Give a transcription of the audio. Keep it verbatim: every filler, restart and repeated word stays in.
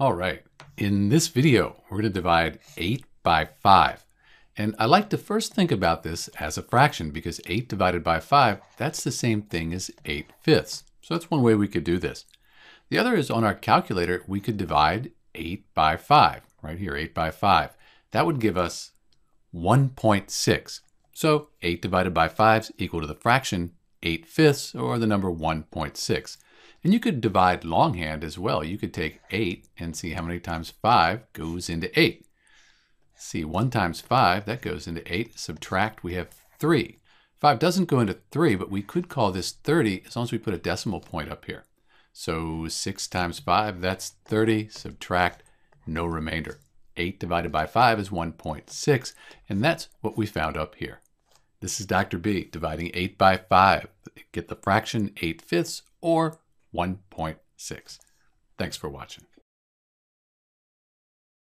All right, in this video, we're going to divide eight by five. And I like to first think about this as a fraction because eight divided by five, that's the same thing as eight fifths. So that's one way we could do this. The other is on our calculator, we could divide eight by five, right here, eight by five. That would give us one point six. So eight divided by five is equal to the fraction eight fifths, or the number one point six. And you could divide longhand as well. You could take eight and see how many times five goes into eight. See, one times five, that goes into eight. Subtract, we have three. five doesn't go into three, but we could call this thirty as long as we put a decimal point up here. So six times five, that's thirty. Subtract, no remainder. eight divided by five is one point six, and that's what we found up here. This is Doctor B dividing eight by five. Get the fraction eight fifths, or one point six. Thanks for watching.